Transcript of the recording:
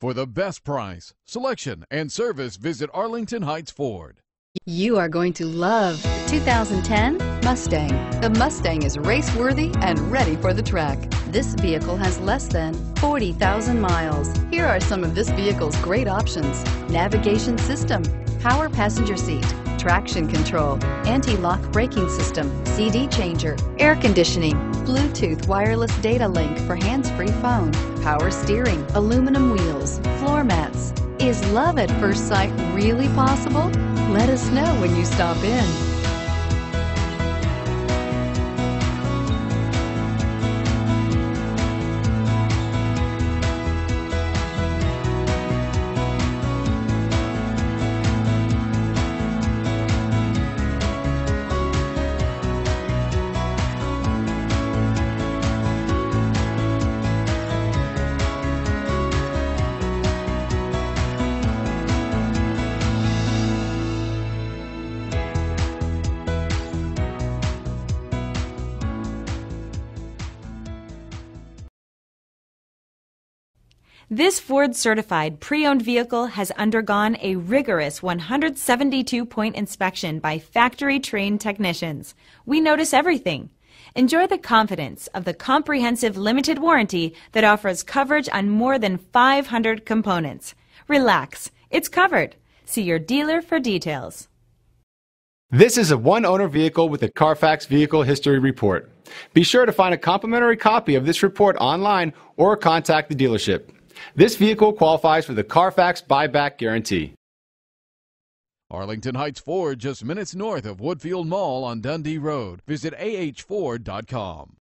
For the best price, selection, and service, visit Arlington Heights Ford. You are going to love the 2010 Mustang. The Mustang is race-worthy and ready for the track. This vehicle has less than 40,000 miles. Here are some of this vehicle's great options: navigation system, power passenger seat, traction control, anti-lock braking system, CD changer, air conditioning, Bluetooth wireless data link for hands-free phone, power steering, aluminum wheels, floor mats. Is love at first sight really possible? Let us know when you stop in. This Ford-certified pre-owned vehicle has undergone a rigorous 172-point inspection by factory-trained technicians. We notice everything. Enjoy the confidence of the comprehensive limited warranty that offers coverage on more than 500 components. Relax, it's covered. See your dealer for details. This is a one-owner vehicle with a Carfax Vehicle History Report. Be sure to find a complimentary copy of this report online or contact the dealership. This vehicle qualifies for the Carfax buyback guarantee. Arlington Heights Ford, just minutes north of Woodfield Mall on Dundee Road. Visit ahford.com.